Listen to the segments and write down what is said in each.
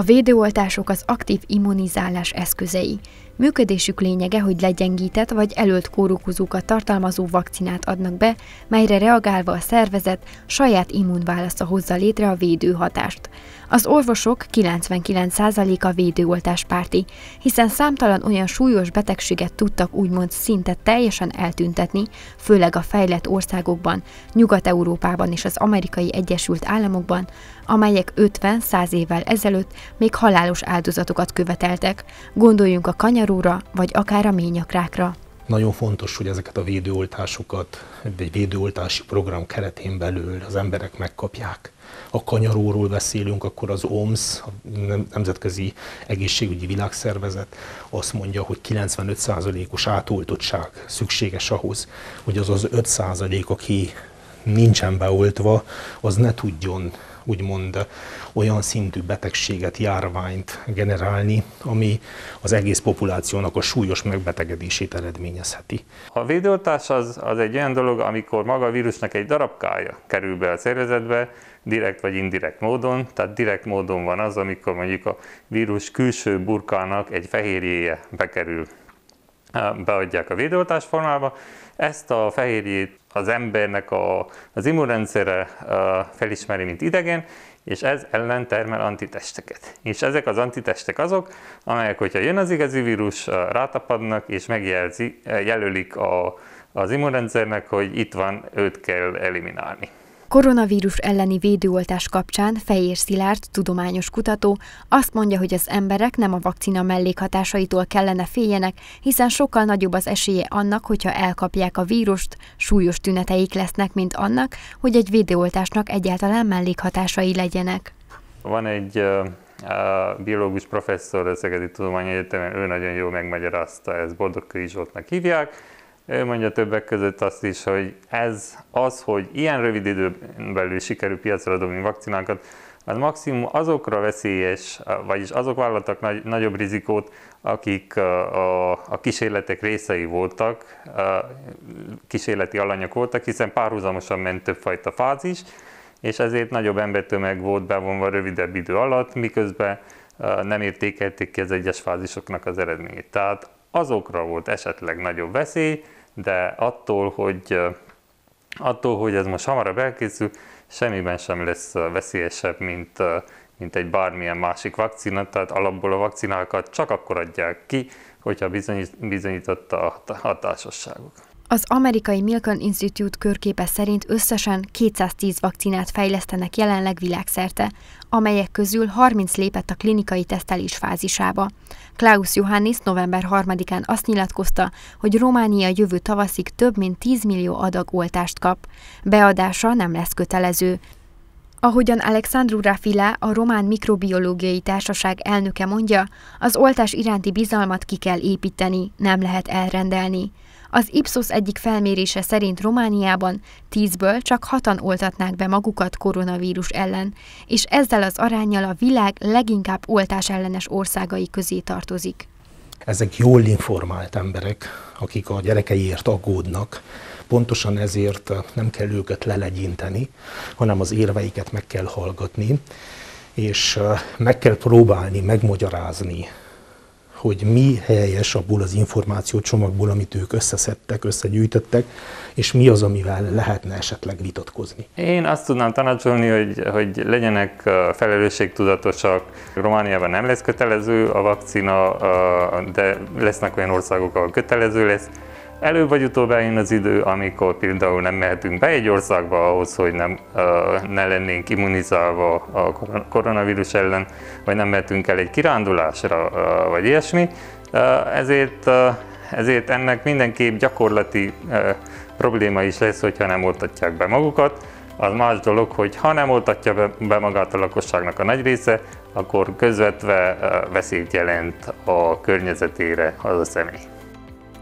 A védőoltások az aktív immunizálás eszközei. Működésük lényege, hogy legyengített vagy elölt kórokozókat tartalmazó vakcinát adnak be, melyre reagálva a szervezet saját immunválasza hozza létre a védőhatást. Az orvosok 99%-a védőoltáspárti, hiszen számtalan olyan súlyos betegséget tudtak úgymond szinte teljesen eltüntetni, főleg a fejlett országokban, Nyugat-Európában és az Amerikai Egyesült Államokban, amelyek 50-100 évvel ezelőtt még halálos áldozatokat követeltek. Gondoljunk a kanyaróra, vagy akár a ményakrákra. Nagyon fontos, hogy ezeket a védőoltásokat egy védőoltási program keretén belül az emberek megkapják. A kanyaróról beszélünk, akkor az OMSZ, a Nemzetközi Egészségügyi Világszervezet azt mondja, hogy 95%-os átoltottság szükséges ahhoz, hogy az az 5%, aki nincsen beoltva, az ne tudjon úgymond olyan szintű betegséget, járványt generálni, ami az egész populációnak a súlyos megbetegedését eredményezheti. A védőoltás az egy olyan dolog, amikor maga a vírusnak egy darabkája kerül be a szervezetbe, direkt vagy indirekt módon, tehát direkt módon van az, amikor mondjuk a vírus külső burkának egy fehérjéje bekerül. Beadják a védőoltás formába, ezt a fehérjét az embernek az immunrendszere felismeri, mint idegen, és ez ellen termel antitesteket. És ezek az antitestek azok, amelyek, hogyha jön az igazi vírus, rátapadnak és megjelölik az immunrendszernek, hogy itt van, őt kell eliminálni. Koronavírus elleni védőoltás kapcsán Fejér Szilárd, tudományos kutató, azt mondja, hogy az emberek nem a vakcina mellékhatásaitól kellene féljenek, hiszen sokkal nagyobb az esélye annak, hogyha elkapják a vírust, súlyos tüneteik lesznek, mint annak, hogy egy védőoltásnak egyáltalán mellékhatásai legyenek. Van egy biológus professzor a Szegedi Tudományi Egyetemen, ő nagyon jól megmagyarázta, ezt Boldog Krisztofnak hívják. Ő mondja többek között azt is, hogy hogy ilyen rövid időn belül sikerül piacra dobni vakcinákat, az maximum azokra veszélyes, vagyis azok vállaltak nagyobb rizikót, akik a kísérletek részei voltak, kísérleti alanyok voltak, hiszen párhuzamosan ment többfajta fázis, és ezért nagyobb embertömeg volt bevonva rövidebb idő alatt, miközben nem értékelték ki az egyes fázisoknak az eredményét. Tehát azokra volt esetleg nagyobb veszély, de attól, hogy ez most hamarabb elkészül, semmiben sem lesz veszélyesebb, mint egy bármilyen másik vakcina, tehát alapból a vakcinákat csak akkor adják ki, hogyha bizonyított a hatásosságuk. Az amerikai Milken Institute körképe szerint összesen 210 vakcinát fejlesztenek jelenleg világszerte, amelyek közül 30 lépett a klinikai tesztelés fázisába. Klaus Johannis november 3-án azt nyilatkozta, hogy Románia jövő tavaszig több mint 10 millió adag oltást kap. Beadása nem lesz kötelező. Ahogyan Alexandru Rafila, a Román Mikrobiológiai Társaság elnöke mondja, az oltás iránti bizalmat ki kell építeni, nem lehet elrendelni. Az Ipsosz egyik felmérése szerint Romániában 10-ből csak 6-an oltatnák be magukat koronavírus ellen, és ezzel az aránnyal a világ leginkább oltásellenes országai közé tartozik. Ezek jól informált emberek, akik a gyerekeiért aggódnak. Pontosan ezért nem kell őket lelegyinteni, hanem az érveiket meg kell hallgatni, és meg kell próbálni megmagyarázni, hogy mi helyes abból az információcsomagból, amit ők összeszedtek, összegyűjtöttek, és mi az, amivel lehetne esetleg vitatkozni. Én azt tudnám tanácsolni, hogy legyenek felelősségtudatosak. Romániában nem lesz kötelező a vakcina, de lesznek olyan országok, ahol kötelező lesz. Előbb vagy utóbb eljön az idő, amikor például nem mehetünk be egy országba ahhoz, hogy ne lennénk immunizálva a koronavírus ellen, vagy nem mehetünk el egy kirándulásra, vagy ilyesmi. Ezért ennek mindenképp gyakorlati probléma is lesz, hogyha nem oltatják be magukat. Az más dolog, hogy ha nem oltatja be magát a lakosságnak a nagy része, akkor közvetve veszélyt jelent a környezetére az a személy.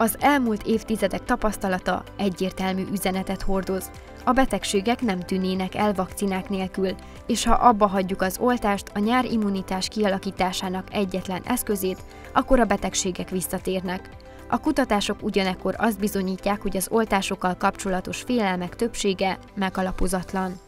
Az elmúlt évtizedek tapasztalata egyértelmű üzenetet hordoz. A betegségek nem tűnnének el vakcinák nélkül, és ha abba hagyjuk az oltást, a nyári immunitás kialakításának egyetlen eszközét, akkor a betegségek visszatérnek. A kutatások ugyanekkor azt bizonyítják, hogy az oltásokkal kapcsolatos félelmek többsége megalapozatlan.